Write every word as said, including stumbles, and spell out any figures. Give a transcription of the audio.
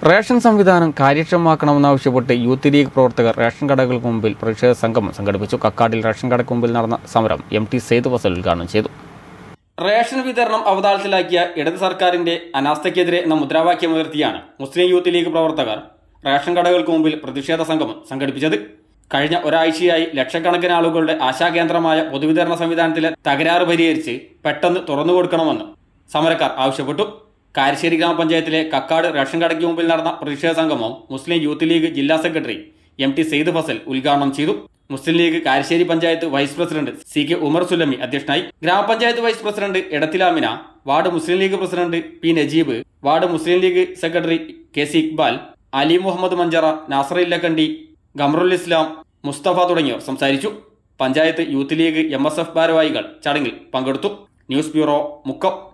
Ration Samvidan, Karichamakanavishabut, Youth League Protag, Ration Kadakal Kumbil, Pressure Sankam, Sangadvichu, Kakadil, Ration Kadakumbil Narna, Samaram, M T Said was a Lugan Chedu. Ration Vidarnam Avadal Tilakia, Edan Sarkar in the Anasta Kedre, Namudrava Kemertiana, Muslim Youth League Protagar, Ration Kadakal Kumbil, Pradisha Sankam, Sangadvijad, Karina Oraichi, Lachakanakanalugol, Asha Gandramaya, Bodhidana Samvidantil, Tagara Berici, Patan, Torono Kanaman, Samarakar, Aushabutu. Karshiri Gram Panjayatile, Kakad, Ration Kadakumbil Narna, Pradesha Sangamam, Muslim Youth League Jilla Secretary, M T Said Fasal, Ulganam Chidu, Muslim League Karshiri Panjayat Vice President, C K Umar Sulami, Adishnai, Gram Panjayat Vice President, Edatilamina, Ward Muslim League President, P. Najib, Ward Muslim League Secretary, K C Iqbal, Ali Muhammad Manjara, Nasri Lakandi, Gamrul Islam, Mustafa Tudanyor, Samsarichu, Panjayat Youth League, M S F Bharavaigal, Chadangil, Pangartu, News Bureau, Mukka.